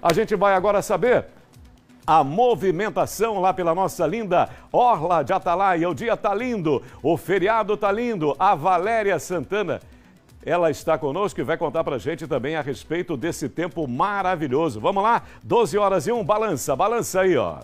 A gente vai agora saber a movimentação lá pela nossa linda Orla de Atalaia. O dia tá lindo, o feriado tá lindo. A Valéria Santana, ela está conosco e vai contar pra gente também a respeito desse tempo maravilhoso. Vamos lá, 12h01, balança aí, ó.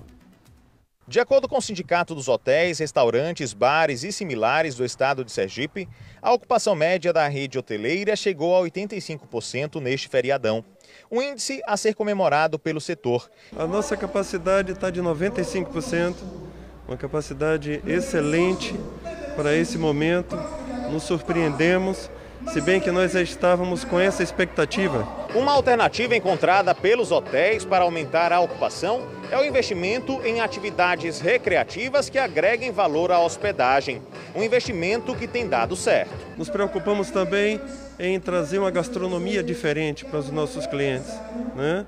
De acordo com o Sindicato dos Hotéis, Restaurantes, Bares e Similares do Estado de Sergipe, a ocupação média da rede hoteleira chegou a 85% neste feriadão. Um índice a ser comemorado pelo setor. A nossa capacidade está de 95%, uma capacidade excelente para esse momento. Nos surpreendemos, se bem que nós já estávamos com essa expectativa. Uma alternativa encontrada pelos hotéis para aumentar a ocupação é o investimento em atividades recreativas que agreguem valor à hospedagem. Um investimento que tem dado certo. Nos preocupamos também em trazer uma gastronomia diferente para os nossos clientes, né?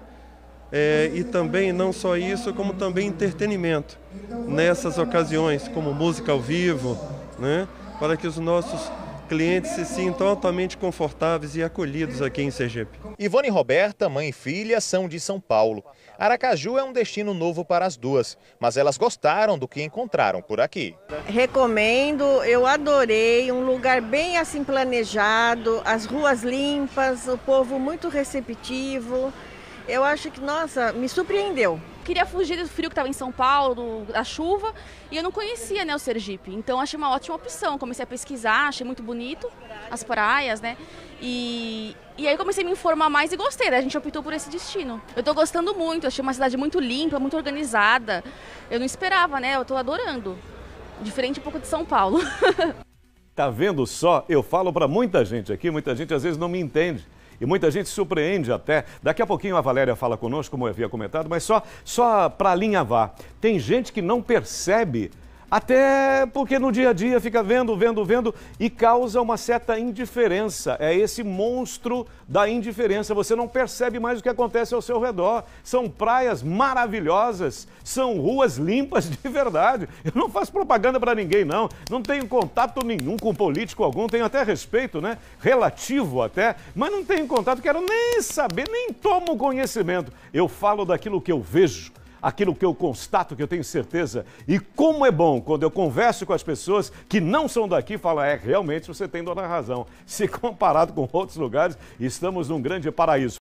E também não só isso, como também entretenimento nessas ocasiões, como música ao vivo, né? Para que os nossos clientes se sintam altamente confortáveis e acolhidos aqui em Sergipe. Ivone e Roberta, mãe e filha, são de São Paulo. Aracaju é um destino novo para as duas, mas elas gostaram do que encontraram por aqui. Recomendo, eu adorei, um lugar bem assim planejado, as ruas limpas, o povo muito receptivo. Eu acho que, nossa, me surpreendeu. Queria fugir do frio que estava em São Paulo, da chuva, e eu não conhecia, né, o Sergipe. Então achei uma ótima opção, comecei a pesquisar, achei muito bonito, as praias, né, e aí comecei a me informar mais e gostei, né? A gente optou por esse destino. Eu estou gostando muito, achei uma cidade muito limpa, muito organizada, eu não esperava, né, eu estou adorando, diferente um pouco de São Paulo. Tá vendo só? Eu falo para muita gente aqui, muita gente às vezes não me entende. E muita gente surpreende até. Daqui a pouquinho a Valéria fala conosco, como eu havia comentado, mas só para alinhavar. Tem gente que não percebe, até porque no dia a dia fica vendo e causa uma certa indiferença. É esse monstro da indiferença. Você não percebe mais o que acontece ao seu redor. São praias maravilhosas, são ruas limpas de verdade. Eu não faço propaganda para ninguém, não. Não tenho contato nenhum com político algum. Tenho até respeito, né? Relativo até. Mas não tenho contato, quero nem saber, nem tomo conhecimento. Eu falo daquilo que eu vejo. Aquilo que eu constato, que eu tenho certeza. E como é bom quando eu converso com as pessoas que não são daqui, falam, realmente você tem toda a razão. Se comparado com outros lugares, estamos num grande paraíso.